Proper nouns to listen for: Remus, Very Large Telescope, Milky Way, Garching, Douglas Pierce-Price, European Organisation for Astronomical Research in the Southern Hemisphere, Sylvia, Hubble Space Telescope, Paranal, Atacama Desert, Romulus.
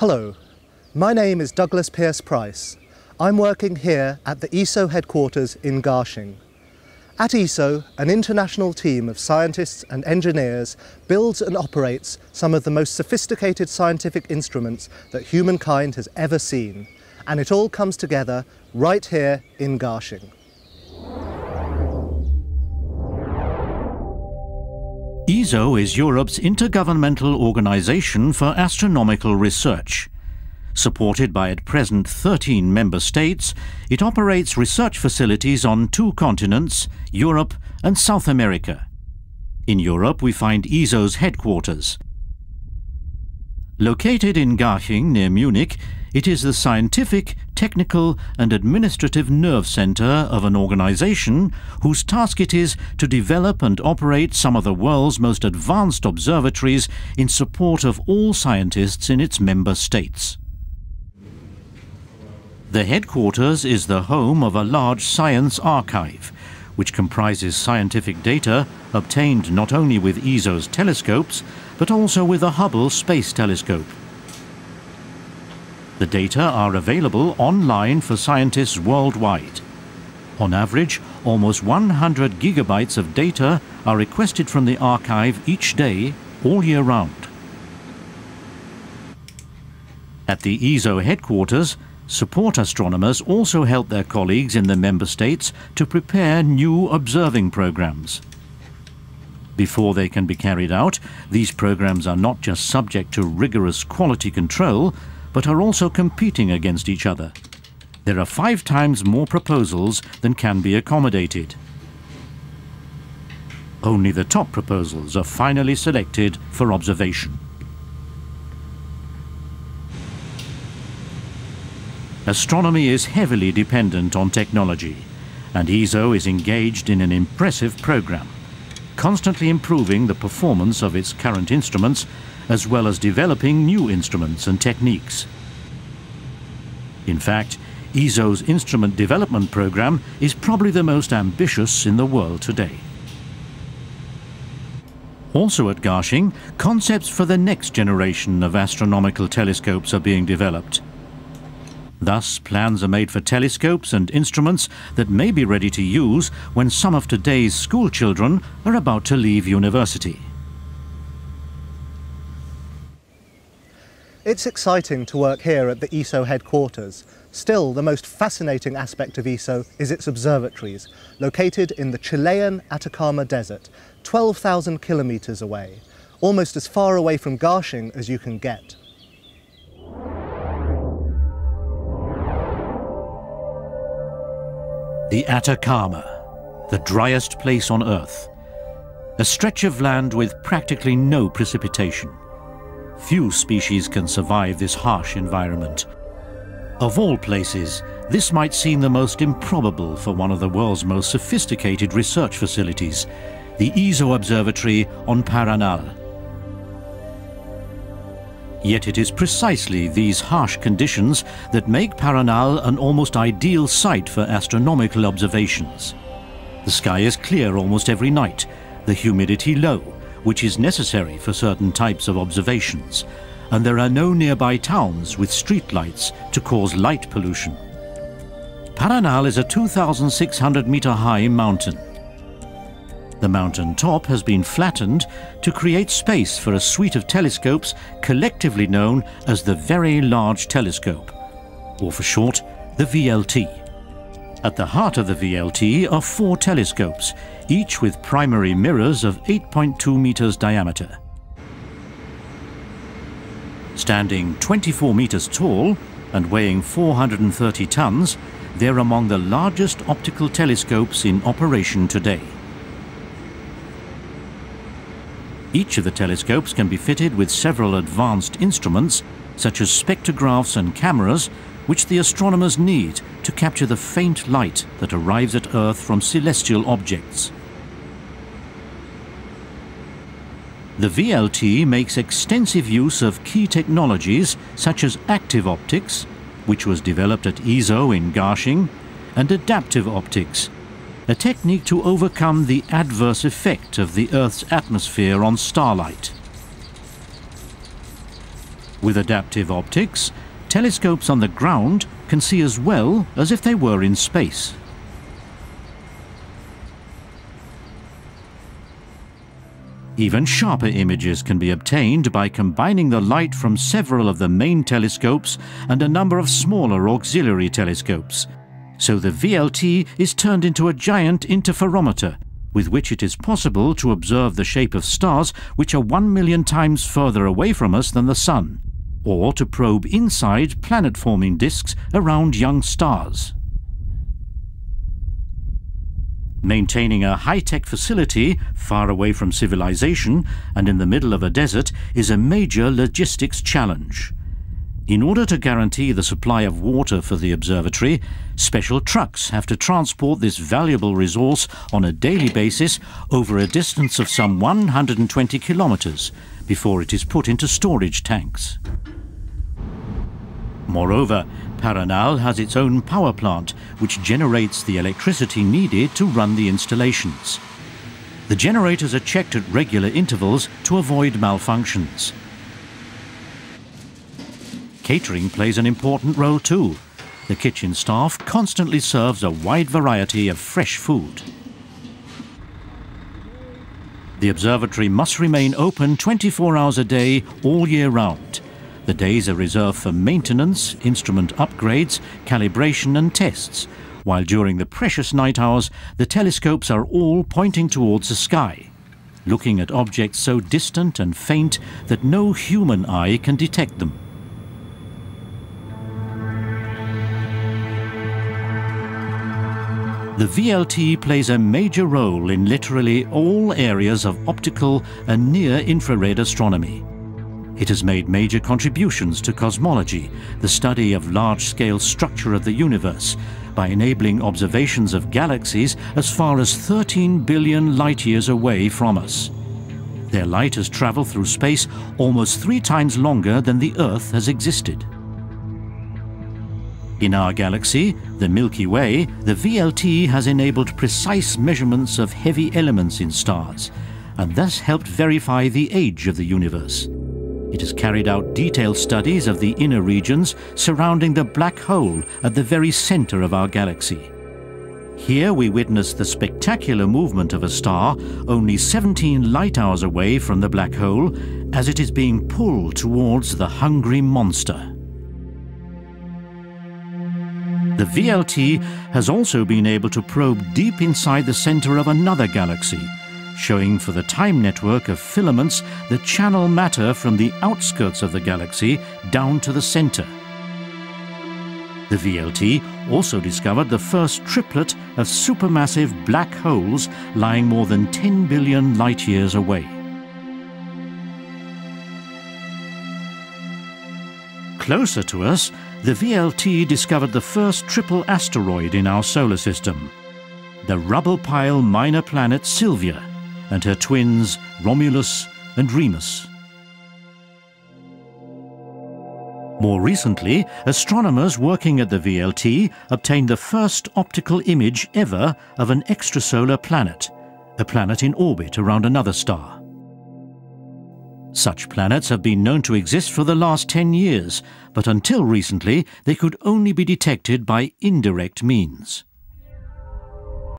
Hello, my name is Douglas Pierce-Price. I'm working here at the ESO headquarters in Garching. At ESO, an international team of scientists and engineers builds and operates some of the most sophisticated scientific instruments that humankind has ever seen. And it all comes together right here in Garching. ESO is Europe's intergovernmental organisation for astronomical research. Supported by at present 13 member states, it operates research facilities on two continents, Europe and South America. In Europe, we find ESO's headquarters. Located in Garching, near Munich, it is the scientific, technical and administrative nerve center of an organization whose task it is to develop and operate some of the world's most advanced observatories in support of all scientists in its member states. The headquarters is the home of a large science archive, which comprises scientific data obtained not only with ESO's telescopes, but also with the Hubble Space Telescope. The data are available online for scientists worldwide. On average, almost 100 gigabytes of data are requested from the archive each day, all year round. At the ESO headquarters, support astronomers also help their colleagues in the member states to prepare new observing programs. Before they can be carried out, these programs are not just subject to rigorous quality control, but are also competing against each other. There are 5 times more proposals than can be accommodated. Only the top proposals are finally selected for observation. Astronomy is heavily dependent on technology, and ESO is engaged in an impressive program, constantly improving the performance of its current instruments as well as developing new instruments and techniques. In fact, ESO's instrument development program is probably the most ambitious in the world today. Also at Garching, concepts for the next generation of astronomical telescopes are being developed. Thus, plans are made for telescopes and instruments that may be ready to use when some of today's school children are about to leave university. It's exciting to work here at the ESO headquarters. Still, the most fascinating aspect of ESO is its observatories, located in the Chilean Atacama Desert, 12,000 kilometres away, almost as far away from Garching as you can get. The Atacama, the driest place on Earth. A stretch of land with practically no precipitation. Few species can survive this harsh environment. Of all places, this might seem the most improbable for one of the world's most sophisticated research facilities, the ESO Observatory on Paranal. Yet it is precisely these harsh conditions that make Paranal an almost ideal site for astronomical observations. The sky is clear almost every night, the humidity low, which is necessary for certain types of observations, and there are no nearby towns with streetlights to cause light pollution. Paranal is a 2,600 metre high mountain. The mountain top has been flattened to create space for a suite of telescopes collectively known as the Very Large Telescope, or for short, the VLT. At the heart of the VLT are 4 telescopes, each with primary mirrors of 8.2 meters diameter. Standing 24 meters tall and weighing 430 tons, they're among the largest optical telescopes in operation today. Each of the telescopes can be fitted with several advanced instruments, such as spectrographs and cameras, which the astronomers need to capture the faint light that arrives at Earth from celestial objects. The VLT makes extensive use of key technologies such as active optics, which was developed at ESO in Garching, and adaptive optics, a technique to overcome the adverse effect of the Earth's atmosphere on starlight. With adaptive optics, telescopes on the ground can see as well as if they were in space. Even sharper images can be obtained by combining the light from several of the main telescopes and a number of smaller auxiliary telescopes. So the VLT is turned into a giant interferometer, with which it is possible to observe the shape of stars which are 1 million times further away from us than the Sun, or to probe inside planet-forming disks around young stars. Maintaining a high-tech facility far away from civilization and in the middle of a desert is a major logistics challenge. In order to guarantee the supply of water for the observatory, special trucks have to transport this valuable resource on a daily basis over a distance of some 120 kilometers before it is put into storage tanks. Moreover, Paranal has its own power plant, which generates the electricity needed to run the installations. The generators are checked at regular intervals to avoid malfunctions. Catering plays an important role too. The kitchen staff constantly serves a wide variety of fresh food. The observatory must remain open 24 hours a day all year round. The days are reserved for maintenance, instrument upgrades, calibration and tests, while during the precious night hours, the telescopes are all pointing towards the sky, looking at objects so distant and faint that no human eye can detect them. The VLT plays a major role in literally all areas of optical and near-infrared astronomy. It has made major contributions to cosmology, the study of large-scale structure of the universe, by enabling observations of galaxies as far as 13 billion light-years away from us. Their light has traveled through space almost 3 times longer than the Earth has existed. In our galaxy, the Milky Way, the VLT has enabled precise measurements of heavy elements in stars, and thus helped verify the age of the universe. It has carried out detailed studies of the inner regions surrounding the black hole at the very center of our galaxy. Here we witness the spectacular movement of a star only 17 light-hours away from the black hole as it is being pulled towards the hungry monster. The VLT has also been able to probe deep inside the center of another galaxy, showing for the time network of filaments that channel matter from the outskirts of the galaxy down to the center. The VLT also discovered the first triplet of supermassive black holes lying more than 10 billion light-years away. Closer to us, the VLT discovered the first triple asteroid in our solar system, the rubble pile minor planet Sylvia, and her twins Romulus and Remus. More recently, astronomers working at the VLT obtained the first optical image ever of an extrasolar planet, a planet in orbit around another star. Such planets have been known to exist for the last 10 years, but until recently they could only be detected by indirect means.